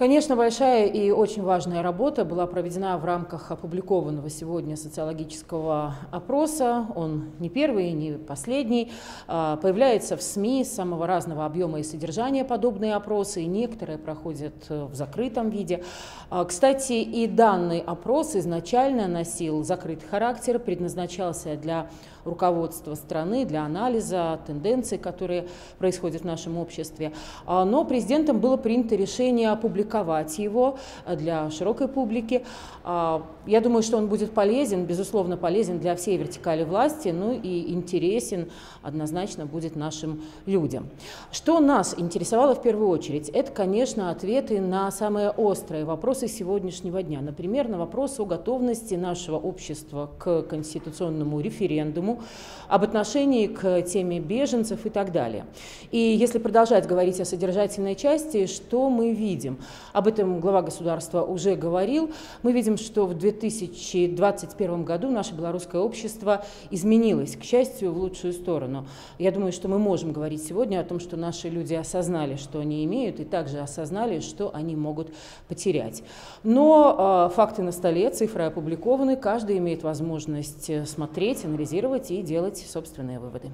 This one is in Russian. Конечно, большая и очень важная работа была проведена в рамках опубликованного сегодня социологического опроса. Он не первый, не последний. Появляются в СМИ самого разного объема и содержания подобные опросы, и некоторые проходят в закрытом виде. Кстати, и данный опрос изначально носил закрытый характер, предназначался для руководства страны, для анализа тенденций, которые происходят в нашем обществе. Но президентом было принято решение опубликовать его для широкой публики. Я думаю, что он будет полезен, безусловно, полезен для всей вертикали власти, ну и интересен однозначно будет нашим людям. Что нас интересовало в первую очередь, это, конечно, ответы на самые острые вопросы сегодняшнего дня. Например, на вопрос о готовности нашего общества к конституционному референдуму, об отношении к теме беженцев и так далее. И если продолжать говорить о содержательной части, что мы видим? Об этом глава государства уже говорил. Мы видим, что в 2021 году наше белорусское общество изменилось, к счастью, в лучшую сторону. Я думаю, что мы можем говорить сегодня о том, что наши люди осознали, что они имеют, и также осознали, что они могут потерять. Но факты на столе, цифры опубликованы, каждый имеет возможность смотреть, анализировать и делать собственные выводы.